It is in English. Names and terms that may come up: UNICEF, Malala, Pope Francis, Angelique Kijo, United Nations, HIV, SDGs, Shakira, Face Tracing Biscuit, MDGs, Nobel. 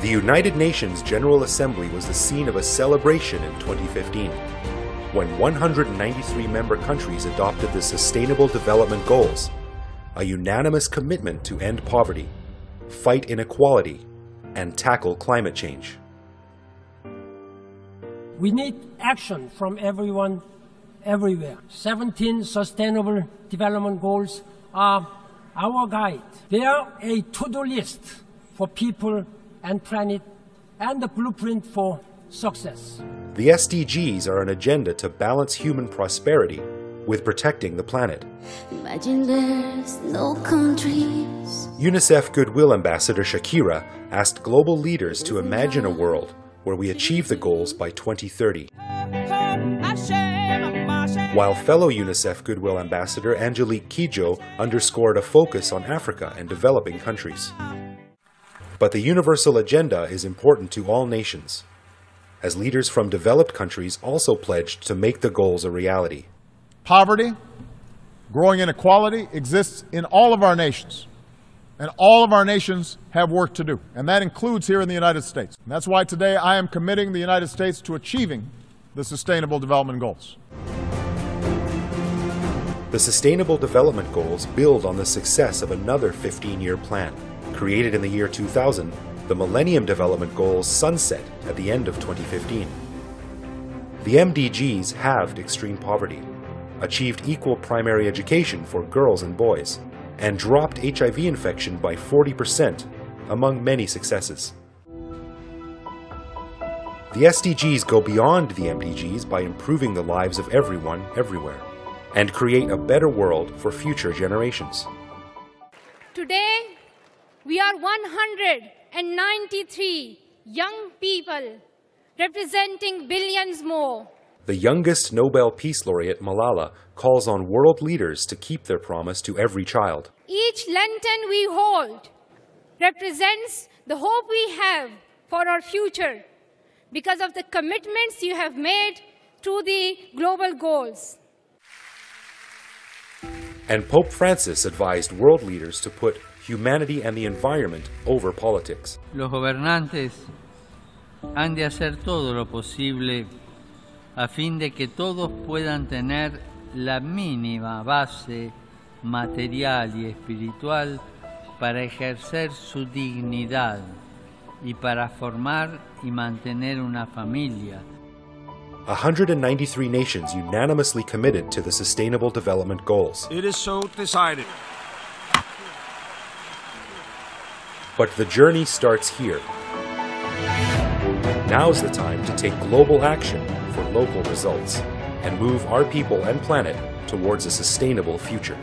The United Nations General Assembly was the scene of a celebration in 2015, when 193 member countries adopted the Sustainable Development Goals, a unanimous commitment to end poverty, fight inequality, and tackle climate change. We need action from everyone, everywhere. 17 Sustainable Development Goals are our guide. They are a to-do list for people and planet and the blueprint for success. The SDGs are an agenda to balance human prosperity with protecting the planet. Imagine there's no countries. UNICEF Goodwill Ambassador Shakira asked global leaders to imagine a world where we achieve the goals by 2030. While fellow UNICEF Goodwill Ambassador Angelique Kijo underscored a focus on Africa and developing countries. But the universal agenda is important to all nations, as leaders from developed countries also pledged to make the goals a reality. Poverty, growing inequality exists in all of our nations, and all of our nations have work to do, and that includes here in the United States. And that's why today I am committing the United States to achieving the Sustainable Development Goals. The Sustainable Development Goals build on the success of another 15-year plan. Created in the year 2000, the Millennium Development Goals sunset at the end of 2015. The MDGs halved extreme poverty, achieved equal primary education for girls and boys, and dropped HIV infection by 40%, among many successes. The SDGs go beyond the MDGs by improving the lives of everyone, everywhere, and create a better world for future generations. Today, we are 193 young people, representing billions more. The youngest Nobel Peace Laureate, Malala, calls on world leaders to keep their promise to every child. Each lantern we hold represents the hope we have for our future because of the commitments you have made to the global goals. And Pope Francis advised world leaders to put humanity and the environment over politics. Los gobernantes han de hacer todo lo posible a fin de que todos puedan tener la mínima base material y espiritual para ejercer su dignidad y para formar y mantener una familia. 193 nations unanimously committed to the Sustainable Development Goals. It is so decided. But the journey starts here. Now's the time to take global action for local results and move our people and planet towards a sustainable future.